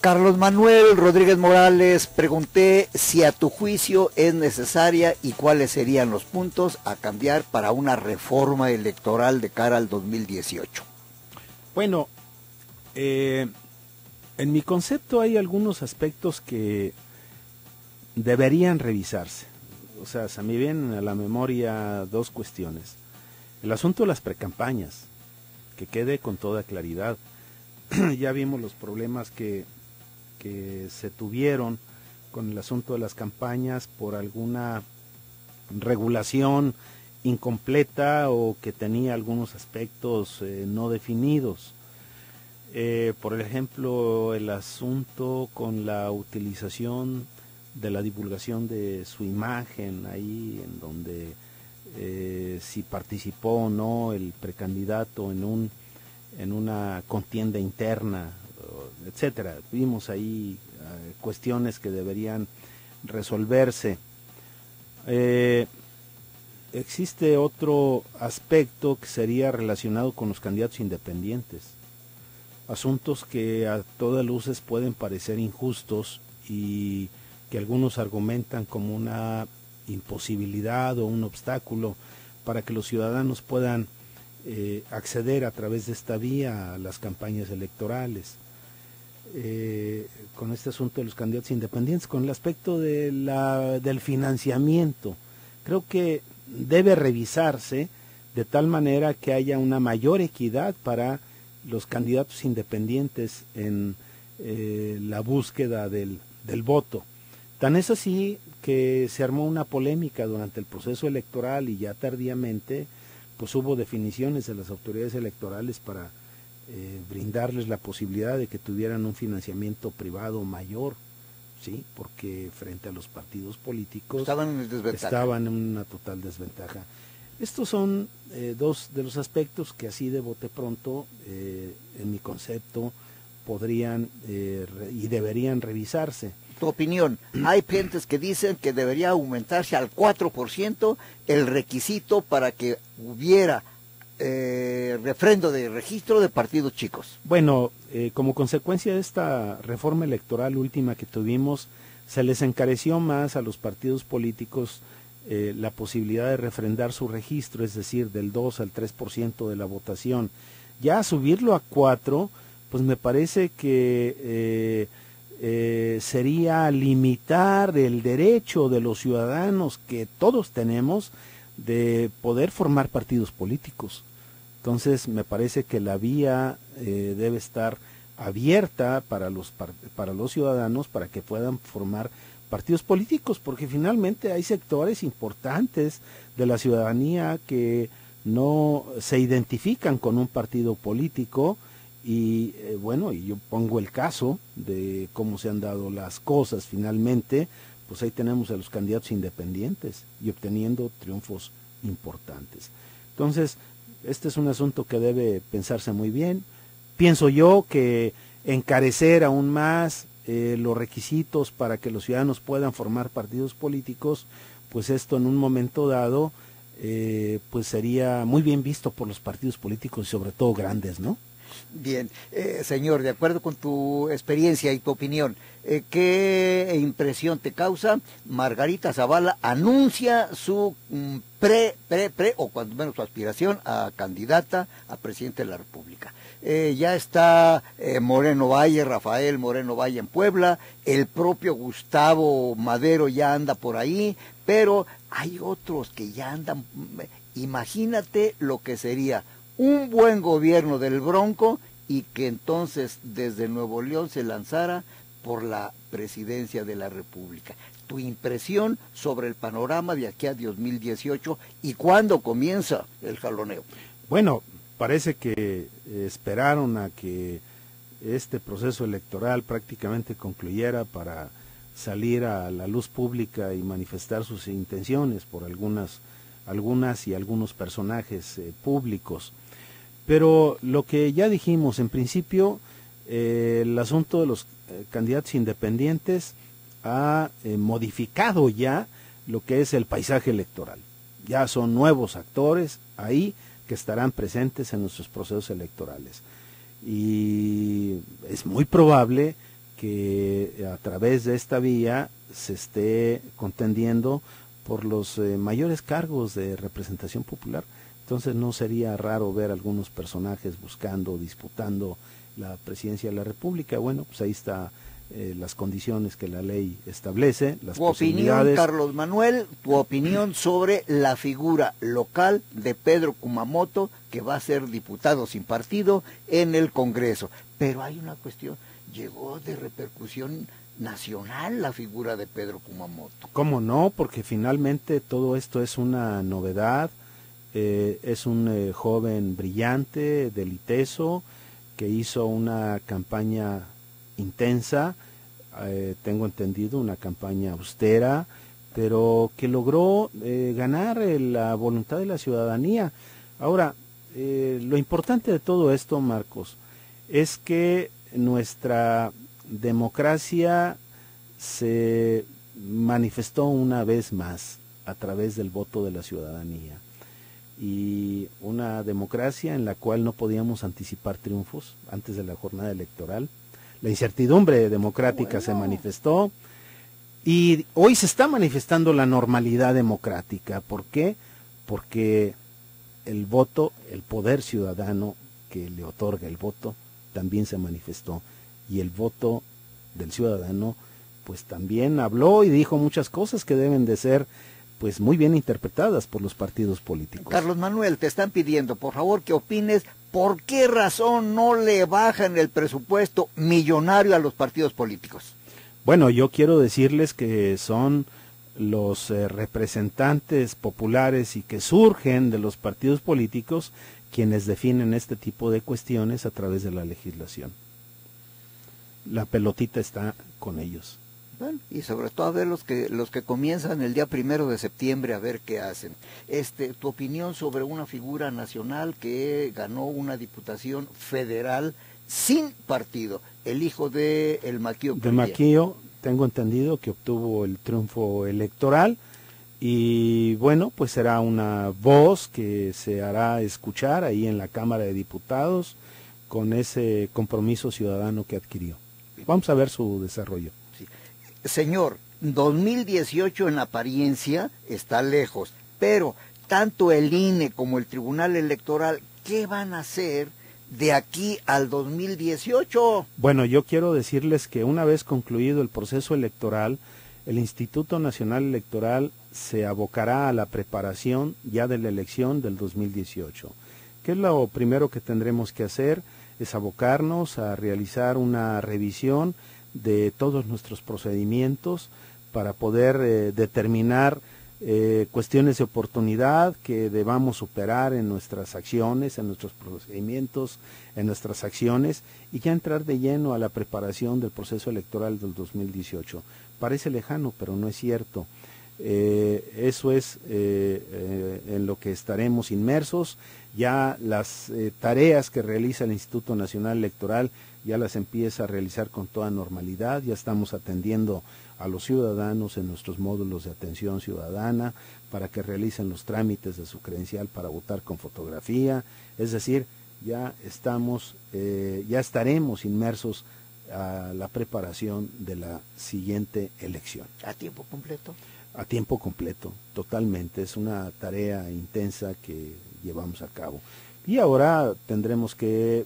Carlos Manuel Rodríguez Morales, pregunté si a tu juicio es necesaria y cuáles serían los puntos a cambiar para una reforma electoral de cara al 2018. Bueno, en mi concepto hay algunos aspectos que deberían revisarse. O sea, se me vienen a la memoria dos cuestiones. El asunto de las precampañas, que quede con toda claridad. Ya vimos los problemas que se tuvieron con el asunto de las campañas por alguna regulación incompleta o que tenía algunos aspectos no definidos. Por ejemplo, el asunto con la utilización de la divulgación de su imagen, ahí en donde si participó o no el precandidato en una contienda interna, etcétera. Vimos ahí cuestiones que deberían resolverse. Existe otro aspecto que sería relacionado con los candidatos independientes, asuntos que a todas luces pueden parecer injustos y que algunos argumentan como una imposibilidad o un obstáculo para que los ciudadanos puedan acceder a través de esta vía a las campañas electorales. Con este asunto de los candidatos independientes, con el aspecto de del financiamiento, creo que debe revisarse de tal manera que haya una mayor equidad para los candidatos independientes en la búsqueda del voto. Tan es así que se armó una polémica durante el proceso electoral y ya tardíamente pues hubo definiciones de las autoridades electorales para brindarles la posibilidad de que tuvieran un financiamiento privado mayor, ¿sí? Porque frente a los partidos políticos estaban en una total desventaja. Estos son dos de los aspectos que así de bote pronto, en mi concepto, podrían y deberían revisarse. Tu opinión, hay gentes que dicen que debería aumentarse al 4% el requisito para que hubiera refrendo de registro de partidos chicos. Bueno, como consecuencia de esta reforma electoral última que tuvimos, se les encareció más a los partidos políticos la posibilidad de refrendar su registro, es decir, del 2 al 3% de la votación. Ya subirlo a 4, pues me parece que sería limitar el derecho de los ciudadanos que todos tenemos de poder formar partidos políticos. Entonces me parece que la vía debe estar abierta para los ciudadanos para que puedan formar partidos políticos, porque finalmente hay sectores importantes de la ciudadanía que no se identifican con un partido político. Y bueno, y yo pongo el caso de cómo se han dado las cosas finalmente, pues ahí tenemos a los candidatos independientes y obteniendo triunfos importantes. Entonces, este es un asunto que debe pensarse muy bien. Pienso yo que encarecer aún más los requisitos para que los ciudadanos puedan formar partidos políticos, pues esto en un momento dado, pues sería muy bien visto por los partidos políticos y sobre todo grandes, ¿no? Bien, señor, de acuerdo con tu experiencia y tu opinión, ¿qué impresión te causa? Margarita Zavala anuncia su o cuando menos su aspiración a candidata a presidente de la República. Ya está Moreno Valle, Rafael Moreno Valle en Puebla, el propio Gustavo Madero ya anda por ahí, pero hay otros que ya andan. Imagínate lo que sería un buen gobierno del Bronco y que entonces desde Nuevo León se lanzara por la presidencia de la República. Tu impresión sobre el panorama de aquí a 2018 y cuándo comienza el jaloneo. Bueno, parece que esperaron a que este proceso electoral prácticamente concluyera para salir a la luz pública y manifestar sus intenciones por algunas y algunos personajes públicos. Pero lo que ya dijimos, en principio, el asunto de los candidatos independientes ha modificado ya lo que es el paisaje electoral. Ya son nuevos actores ahí que estarán presentes en nuestros procesos electorales. Y es muy probable que a través de esta vía se esté contendiendo por los mayores cargos de representación popular. Entonces no sería raro ver algunos personajes buscando, disputando la presidencia de la República. Bueno, pues ahí está las condiciones que la ley establece, las posibilidades. Tu opinión, Carlos Manuel, tu opinión sobre la figura local de Pedro Kumamoto, que va a ser diputado sin partido en el Congreso. Pero hay una cuestión, llegó de repercusión nacional la figura de Pedro Kumamoto. ¿Cómo no? Porque finalmente todo esto es una novedad. Es un joven brillante del ITESO que hizo una campaña intensa, tengo entendido, una campaña austera, pero que logró ganar la voluntad de la ciudadanía. Ahora, lo importante de todo esto, Marcos, es que nuestra democracia se manifestó una vez más a través del voto de la ciudadanía. Y una democracia en la cual no podíamos anticipar triunfos antes de la jornada electoral. La incertidumbre democrática se manifestó y hoy se está manifestando la normalidad democrática. ¿Por qué? Porque el voto, el poder ciudadano que le otorga el voto, también se manifestó. Y el voto del ciudadano, pues también habló y dijo muchas cosas que deben de ser pues muy bien interpretadas por los partidos políticos. Carlos Manuel, te están pidiendo, por favor, que opines por qué razón no le bajan el presupuesto millonario a los partidos políticos. Bueno, yo quiero decirles que son los representantes populares y que surgen de los partidos políticos quienes definen este tipo de cuestiones a través de la legislación. La pelotita está con ellos. Bueno, y sobre todo a ver los que comienzan el día 1 de septiembre, a ver qué hacen. Tu opinión sobre una figura nacional que ganó una diputación federal sin partido, el hijo de El Maquío. De Maquío, tengo entendido que obtuvo el triunfo electoral y bueno, pues será una voz que se hará escuchar ahí en la Cámara de Diputados con ese compromiso ciudadano que adquirió. Vamos a ver su desarrollo. Señor, 2018 en apariencia está lejos, pero tanto el INE como el Tribunal Electoral, ¿qué van a hacer de aquí al 2018? Bueno, yo quiero decirles que una vez concluido el proceso electoral, el Instituto Nacional Electoral se abocará a la preparación ya de la elección del 2018. ¿Qué es lo primero que tendremos que hacer? Es abocarnos a realizar una revisión de todos nuestros procedimientos para poder determinar cuestiones de oportunidad que debamos superar en nuestras acciones, en nuestros procedimientos, en nuestras acciones, y ya entrar de lleno a la preparación del proceso electoral del 2018. Parece lejano, pero no es cierto. Eso es en lo que estaremos inmersos. Ya las tareas que realiza el Instituto Nacional Electoral ya las empieza a realizar con toda normalidad. Ya estamos atendiendo a los ciudadanos en nuestros módulos de atención ciudadana para que realicen los trámites de su credencial para votar con fotografía. Es decir, ya estaremos inmersos a la preparación de la siguiente elección. ¿A tiempo completo? A tiempo completo, totalmente. Es una tarea intensa que llevamos a cabo. Y ahora tendremos que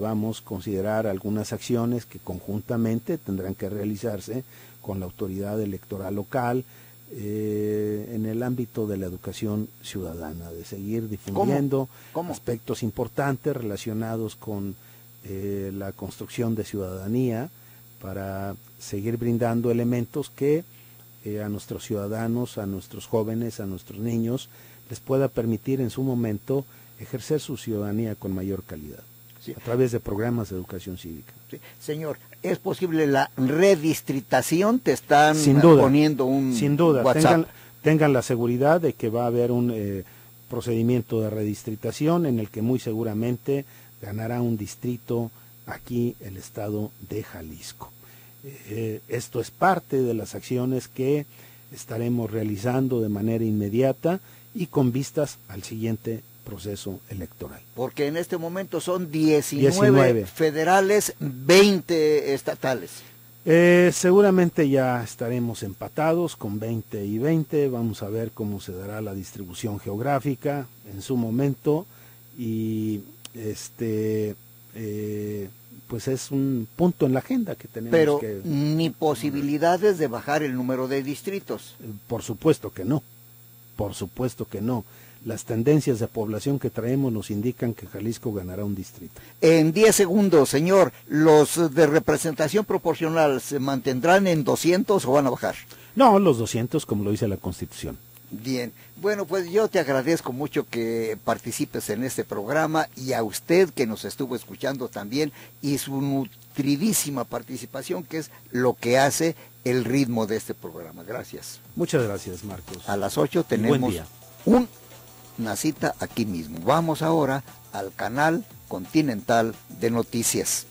vamos a considerar algunas acciones que conjuntamente tendrán que realizarse con la autoridad electoral local en el ámbito de la educación ciudadana, de seguir difundiendo aspectos importantes relacionados con la construcción de ciudadanía, para seguir brindando elementos que a nuestros ciudadanos, a nuestros jóvenes, a nuestros niños, les pueda permitir en su momento ejercer su ciudadanía con mayor calidad, sí, a través de programas de educación cívica. Sí. Señor, ¿es posible la redistritación? Te están poniendo un sin duda, WhatsApp. Tengan la seguridad de que va a haber un procedimiento de redistritación en el que muy seguramente ganará un distrito aquí el estado de Jalisco. Esto es parte de las acciones que estaremos realizando de manera inmediata y con vistas al siguiente proceso electoral. Porque en este momento son 19 federales, 20 estatales. Seguramente ya estaremos empatados con 20 y 20, vamos a ver cómo se dará la distribución geográfica en su momento, y pues es un punto en la agenda que tenemos. Pero que... ni posibilidades de bajar el número de distritos. Por supuesto que no, por supuesto que no. Las tendencias de población que traemos nos indican que Jalisco ganará un distrito. En 10 segundos, señor, ¿los de representación proporcional se mantendrán en 200 o van a bajar? No, los 200 como lo dice la Constitución. Bien, bueno, pues yo te agradezco mucho que participes en este programa, y a usted que nos estuvo escuchando también, y su nutridísima participación, que es lo que hace el ritmo de este programa. Gracias. Muchas gracias, Marcos. A las 8 tenemos una cita aquí mismo. Vamos ahora al canal continental de noticias.